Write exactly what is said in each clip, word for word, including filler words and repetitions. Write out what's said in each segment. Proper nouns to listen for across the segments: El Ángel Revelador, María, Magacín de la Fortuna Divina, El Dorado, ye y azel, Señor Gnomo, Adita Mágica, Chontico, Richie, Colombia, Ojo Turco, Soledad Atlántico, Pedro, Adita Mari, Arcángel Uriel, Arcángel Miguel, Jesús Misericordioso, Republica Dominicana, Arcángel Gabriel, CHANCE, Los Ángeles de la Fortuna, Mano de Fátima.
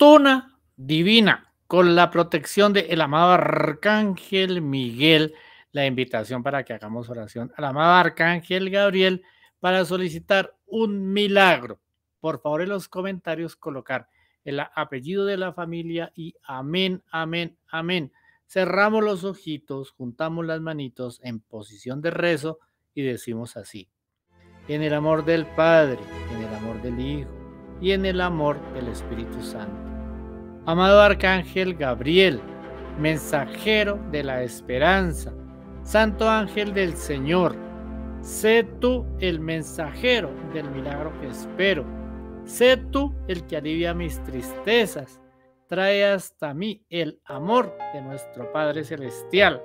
Fortuna Divina, con la protección del amado Arcángel Miguel, la invitación para que hagamos oración al amado Arcángel Gabriel para solicitar un milagro. Por favor, en los comentarios colocar el apellido de la familia y amén, amén, amén. Cerramos los ojitos, juntamos las manitos en posición de rezo y decimos así: en el amor del Padre, en el amor del Hijo y en el amor del Espíritu Santo. Amado Arcángel Gabriel, mensajero de la esperanza, Santo Ángel del Señor, sé tú el mensajero del milagro que espero. Sé tú el que alivia mis tristezas. Trae hasta mí el amor de nuestro Padre Celestial.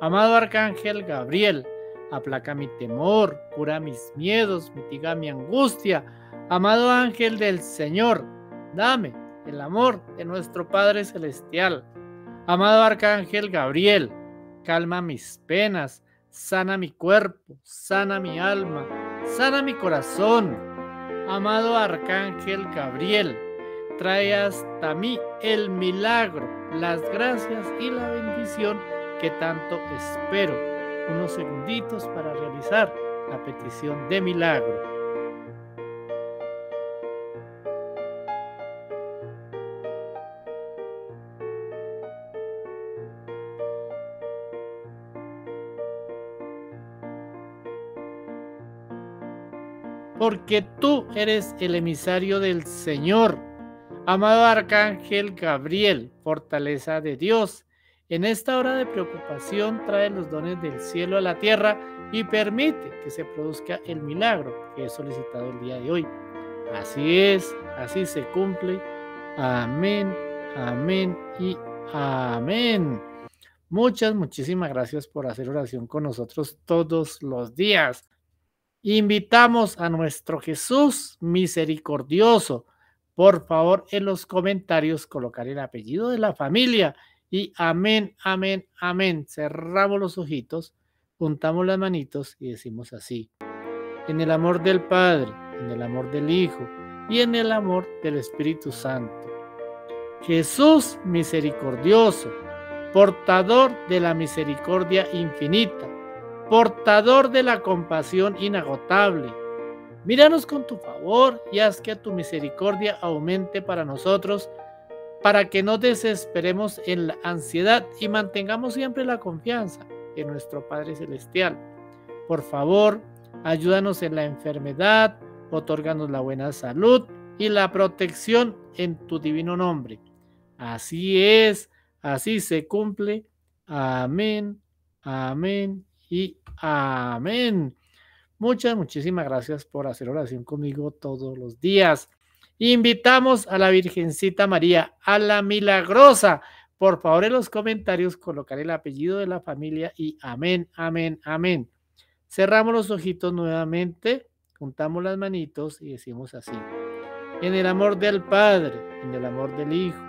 Amado Arcángel Gabriel, aplaca mi temor, cura mis miedos, mitiga mi angustia. Amado Ángel del Señor, dame el amor de nuestro Padre Celestial. Amado Arcángel Gabriel, calma mis penas, sana mi cuerpo, sana mi alma, sana mi corazón. Amado Arcángel Gabriel, trae hasta mí el milagro, las gracias y la bendición que tanto espero. Unos segunditos para realizar la petición de milagro. Porque tú eres el emisario del Señor. Amado Arcángel Gabriel, fortaleza de Dios, en esta hora de preocupación trae los dones del cielo a la tierra y permite que se produzca el milagro que he solicitado el día de hoy. Así es, así se cumple. Amén, amén y amén. Muchas, muchísimas gracias por hacer oración con nosotros todos los días. Invitamos a nuestro Jesús misericordioso. Por favor, en los comentarios colocar el apellido de la familia y amén, amén, amén. Cerramos los ojitos, juntamos las manitos y decimos así: en el amor del Padre, en el amor del Hijo y en el amor del Espíritu Santo. Jesús misericordioso, portador de la misericordia infinita, portador de la compasión inagotable, míranos con tu favor y haz que tu misericordia aumente para nosotros, para que no desesperemos en la ansiedad y mantengamos siempre la confianza en nuestro Padre Celestial. Por favor, ayúdanos en la enfermedad, otórganos la buena salud y la protección en tu divino nombre. Así es, así se cumple. Amén, amén y amén. Muchas, muchísimas gracias por hacer oración conmigo todos los días. Invitamos a la Virgencita María, a la milagrosa. Por favor, en los comentarios colocar el apellido de la familia y amén, amén, amén. Cerramos los ojitos nuevamente, juntamos las manitos y decimos así: en el amor del Padre, en el amor del Hijo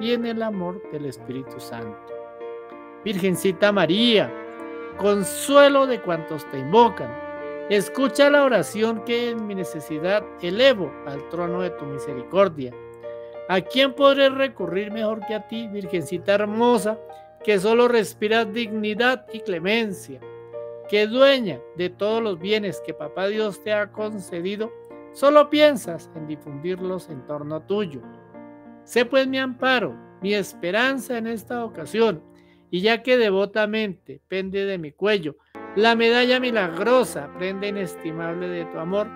y en el amor del Espíritu Santo. Virgencita María, consuelo de cuantos te invocan, escucha la oración que en mi necesidad elevo al trono de tu misericordia. ¿A quién podré recurrir mejor que a ti, Virgencita hermosa, que solo respiras dignidad y clemencia, que dueña de todos los bienes que Papá Dios te ha concedido, solo piensas en difundirlos en torno tuyo? Sé pues mi amparo, mi esperanza en esta ocasión, y ya que devotamente pende de mi cuello la medalla milagrosa, prenda inestimable de tu amor,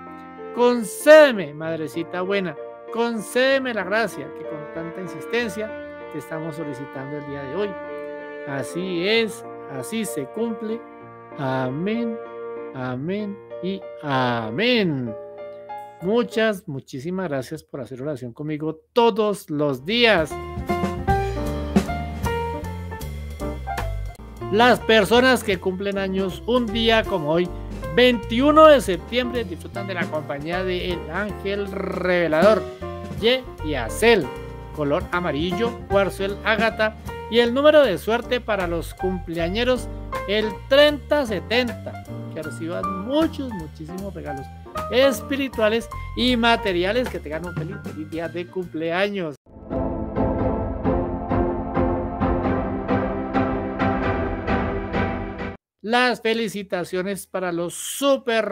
concédeme, madrecita buena, concédeme la gracia que con tanta insistencia te estamos solicitando el día de hoy. Así es, así se cumple. Amén, amén y amén. Muchas, muchísimas gracias por hacer oración conmigo todos los días. Las personas que cumplen años un día como hoy, veintiuno de septiembre, disfrutan de la compañía de El Ángel Revelador, Ye y Azel, color amarillo, cuarzo el ágata, y el número de suerte para los cumpleañeros, el treinta setenta. Que reciban muchos, muchísimos regalos espirituales y materiales, que tengan un feliz, feliz día de cumpleaños. las felicitaciones para los super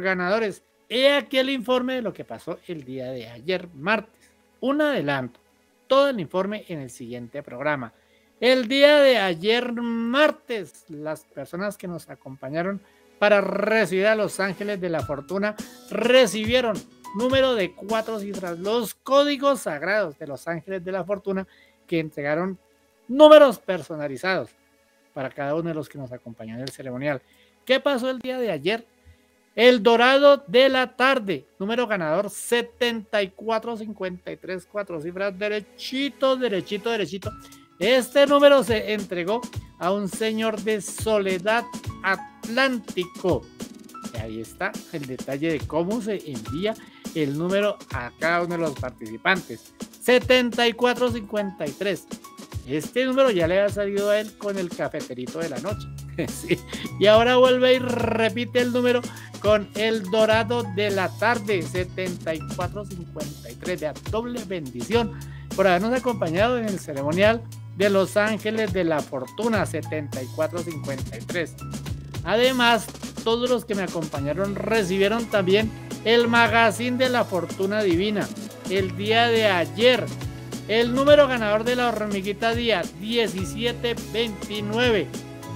ganadores. He aquí el informe de lo que pasó el día de ayer, martes. Un adelanto, todo el informe en el siguiente programa. El día de ayer, martes, las personas que nos acompañaron para recibir a los ángeles de la fortuna recibieron número de cuatro cifras, los códigos sagrados de los ángeles de la fortuna, que entregaron números personalizados para cada uno de los que nos acompañó en el ceremonial. ¿Qué pasó el día de ayer? El Dorado de la tarde, número ganador setenta y cuatro cincuenta y tres, cuatro cifras, derechito, derechito, derechito. Este número se entregó a un señor de Soledad Atlántico. Y ahí está el detalle de cómo se envía el número a cada uno de los participantes. setenta y cuatro cincuenta y tres. Este número ya le ha salido a él con el cafeterito de la noche. Sí. Y ahora vuelve y repite el número con el Dorado de la tarde, setenta y cuatro cincuenta y tres. Vea, doble bendición por habernos acompañado en el ceremonial de los ángeles de la fortuna, setenta y cuatro cincuenta y tres. Además, todos los que me acompañaron recibieron también el Magacín de la Fortuna Divina el día de ayer. El número ganador de la hormiguita día diecisiete veintinueve,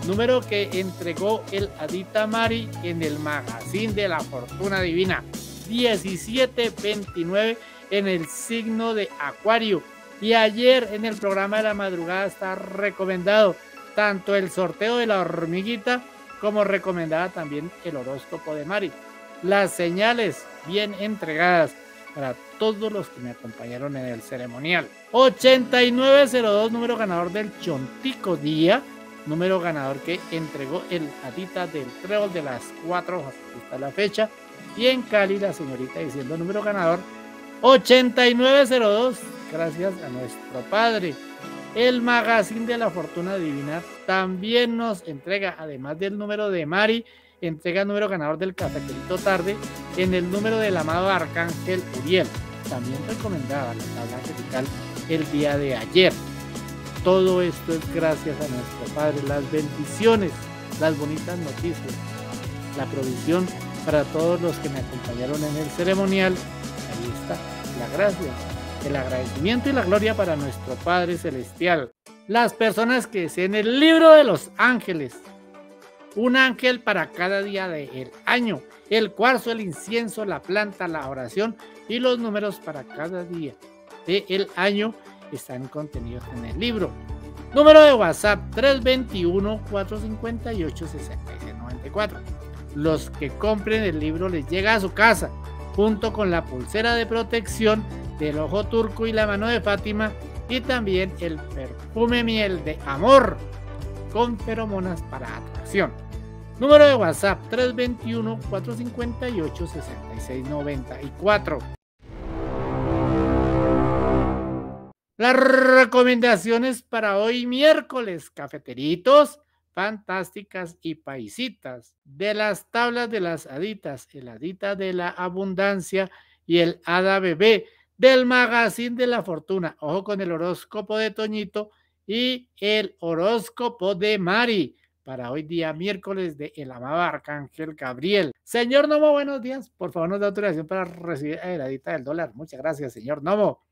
número que entregó el Adita Mari en el Magacín de la Fortuna Divina, diecisiete veintinueve en el signo de Acuario. Y ayer en el programa de la madrugada está recomendado tanto el sorteo de la hormiguita como recomendada también el horóscopo de Mari. Las señales bien entregadas para todos los que me acompañaron en el ceremonial. ochenta y nueve cero dos, número ganador del Chontico día, número ganador que entregó el Adita del Trébol de las Cuatro Hojas, hasta la fecha. Y en Cali la señorita diciendo número ganador ochenta y nueve cero dos, gracias a nuestro padre. El Magacín de la Fortuna Divina también nos entrega, además del número de Mari, entrega el número ganador del cafeterito tarde en el número del amado Arcángel Uriel, también recomendada la tabla angelical el día de ayer. Todo esto es gracias a nuestro Padre, las bendiciones, las bonitas noticias, la provisión para todos los que me acompañaron en el ceremonial. Ahí está, la gracia, el agradecimiento y la gloria para nuestro Padre Celestial. Las personas que deseen el libro de los ángeles, un ángel para cada día del año, el cuarzo, el incienso, la planta, la oración y los números para cada día del año están contenidos en el libro. Número de WhatsApp tres dos uno cuatro cinco ocho seis seis nueve cuatro. Los que compren el libro les llega a su casa junto con la pulsera de protección del Ojo Turco y la Mano de Fátima, y también el perfume miel de amor con feromonas para atracción. Número de WhatsApp tres dos uno cuatro cinco ocho seis seis nueve cuatro. Las recomendaciones para hoy miércoles, cafeteritos, fantásticas y paisitas, de las tablas de las haditas, el Adita de la Abundancia y el Hada Bebé, del Magacín de la Fortuna, ojo con el horóscopo de Toñito y el horóscopo de Mari, para hoy día miércoles, de el amado Arcángel Gabriel. Señor Gnomo, buenos días, por favor nos da autorización para recibir a la Adita del dólar, muchas gracias, señor Gnomo.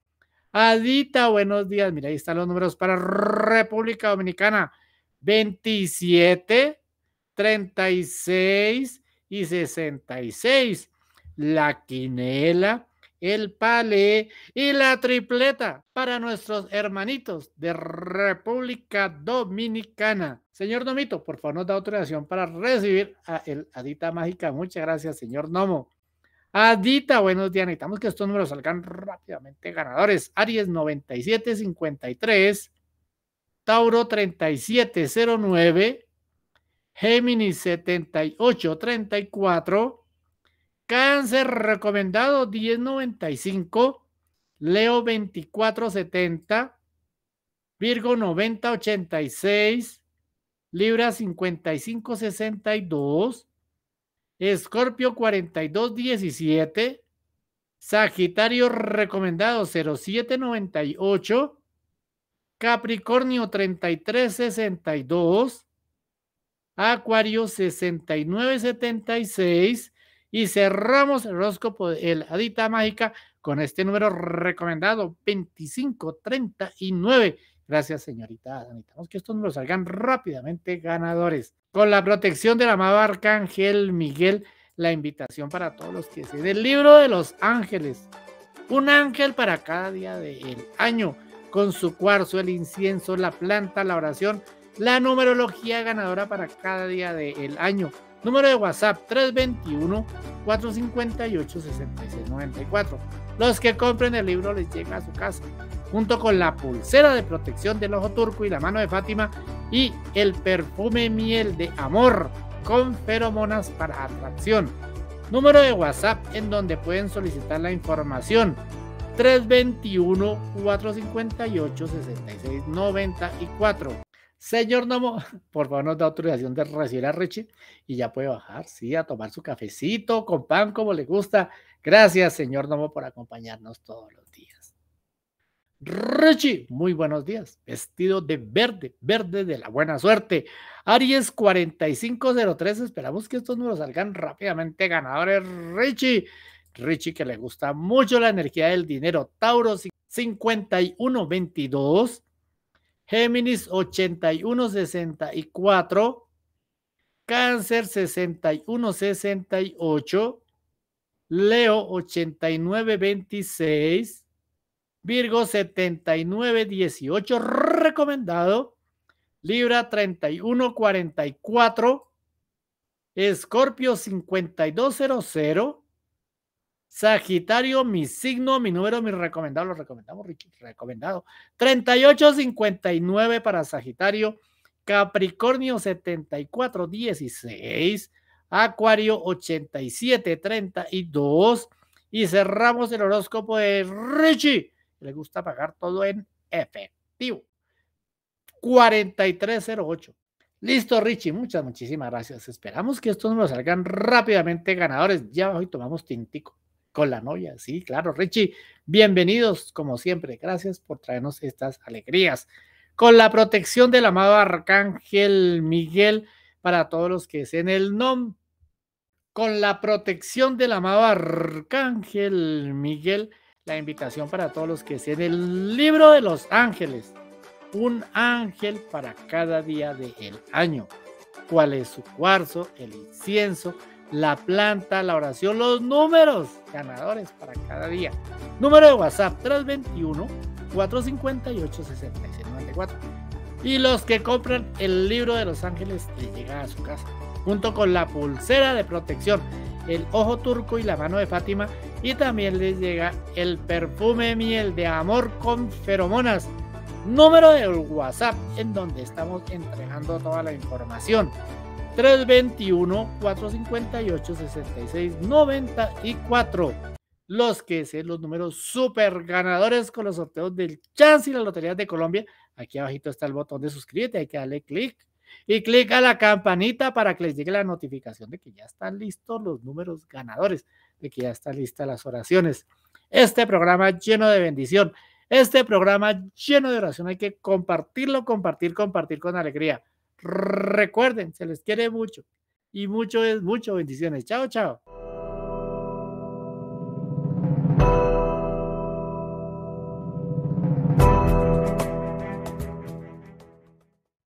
Adita, buenos días, mira, ahí están los números para República Dominicana, veintisiete, treinta y seis y sesenta y seis, la quinela, el palé y la tripleta para nuestros hermanitos de República Dominicana. Señor Gnomito, por favor nos da autorización para recibir a el Adita Mágica, muchas gracias, señor Gnomo. Adita, buenos días, necesitamos que estos números salgan rápidamente ganadores. Aries noventa y siete cincuenta y tres, Tauro treinta y siete cero nueve, Géminis setenta y ocho treinta y cuatro, Cáncer recomendado diez noventa y cinco, Leo veinticuatro setenta, Virgo noventa ochenta y seis, Libra cincuenta y cinco sesenta y dos, Escorpio cuarenta y dos diecisiete, Sagitario recomendado cero siete noventa y ocho, Capricornio treinta y tres sesenta y dos, Acuario sesenta y nueve setenta y seis. Y cerramos el horóscopo de la Adita Mágica con este número recomendado, veinticinco treinta y nueve. Gracias, señorita Adita. Que estos números salgan rápidamente ganadores. Con la protección del amado Arcángel Miguel, la invitación para todos los que siguen el libro de los ángeles. Un ángel para cada día del año, con su cuarzo, el incienso, la planta, la oración, la numerología ganadora para cada día del año. Número de WhatsApp tres dos uno cuatro cinco ocho seis seis nueve cuatro. Los que compren el libro les llega a su casa, junto con la pulsera de protección del ojo turco y la mano de Fátima y el perfume miel de amor con feromonas para atracción. Número de WhatsApp en donde pueden solicitar la información tres dos uno cuatro cinco ocho seis seis nueve cuatro. Señor Gnomo, por favor nos da autorización de recibir a Richie y ya puede bajar, sí, a tomar su cafecito con pan como le gusta. Gracias, señor Gnomo, por acompañarnos todos los días. Richie, muy buenos días, vestido de verde, verde de la buena suerte. Aries cuarenta y cinco cero tres, esperamos que estos números salgan rápidamente ganadores. Richie, Richie que le gusta mucho la energía del dinero. Tauro cincuenta y uno veintidós. Géminis ochenta y uno sesenta y cuatro, Cáncer sesenta y uno sesenta y ocho, Leo ochenta y nueve veintiséis, Virgo setenta y nueve dieciocho, recomendado, Libra treinta y uno cuarenta y cuatro, Escorpio cincuenta y dos cero cero, Sagitario, mi signo, mi número, mi recomendado, lo recomendamos, Richie, recomendado, treinta y ocho cincuenta y nueve para Sagitario, Capricornio setenta y cuatro dieciséis, Acuario ochenta y siete treinta y dos, y cerramos el horóscopo de Richie, le gusta pagar todo en efectivo, cuarenta y tres cero ocho. Listo, Richie, muchas, muchísimas gracias, esperamos que estos nos salgan rápidamente ganadores, ya hoy tomamos tintico con la novia, sí, claro, Richie, bienvenidos como siempre, gracias por traernos estas alegrías, con la protección del amado Arcángel Miguel, para todos los que deseen el nombre, con la protección del amado Arcángel Miguel, la invitación para todos los que deseen el libro de los ángeles, un ángel para cada día del año, cuál es su cuarzo, el incienso, la planta, la oración, los números ganadores para cada día. Número de WhatsApp tres dos uno cuatro cinco ocho seis seis nueve cuatro. Y los que compran el libro de los ángeles les llega a su casa, junto con la pulsera de protección, el ojo turco y la mano de Fátima, y también les llega el perfume miel de amor con feromonas. Número de WhatsApp en donde estamos entregando toda la información, tres dos uno cuatro cinco ocho seis seis nueve cuatro. Los que sean los números super ganadores con los sorteos del Chance y las Loterías de Colombia, aquí abajito está el botón de suscríbete, hay que darle clic y clic a la campanita para que les llegue la notificación de que ya están listos los números ganadores, de que ya están listas las oraciones. Este programa lleno de bendición, este programa lleno de oración, hay que compartirlo, compartir, compartir con alegría. Recuerden, se les quiere mucho y mucho es mucho. Bendiciones. Chao, chao.